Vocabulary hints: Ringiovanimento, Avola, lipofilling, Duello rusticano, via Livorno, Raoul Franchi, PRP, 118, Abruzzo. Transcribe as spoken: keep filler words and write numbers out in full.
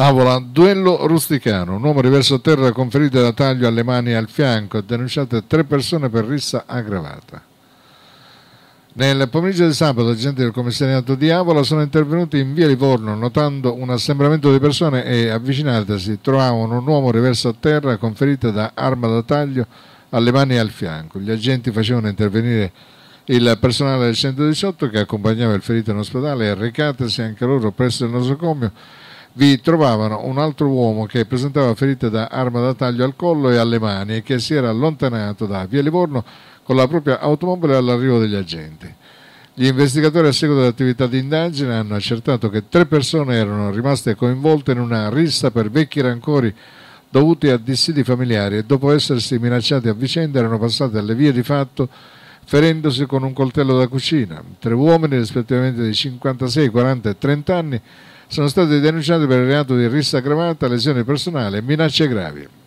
Avola, duello rusticano, un uomo riverso a terra conferito da taglio alle mani e al fianco, denunciate tre persone per rissa aggravata. Nel pomeriggio di sabato agenti del commissariato di Avola sono intervenuti in via Livorno, notando un assembramento di persone e avvicinatasi trovavano un uomo riverso a terra conferito da arma da taglio alle mani e al fianco. Gli agenti facevano intervenire il personale del centodiciotto che accompagnava il ferito in ospedale e recatasi anche loro presso il nosocomio vi trovavano un altro uomo che presentava ferite da arma da taglio al collo e alle mani e che si era allontanato da via Livorno con la propria automobile all'arrivo degli agenti. Gli investigatori a seguito dell'attività di indagine hanno accertato che tre persone erano rimaste coinvolte in una rissa per vecchi rancori dovuti a dissidi familiari e dopo essersi minacciati a vicenda erano passate alle vie di fatto ferendosi con un coltello da cucina. Tre uomini, rispettivamente di cinquantasei, quaranta e trenta anni, sono stati denunciati per il reato di rissa aggravata, lesioni personali e minacce gravi.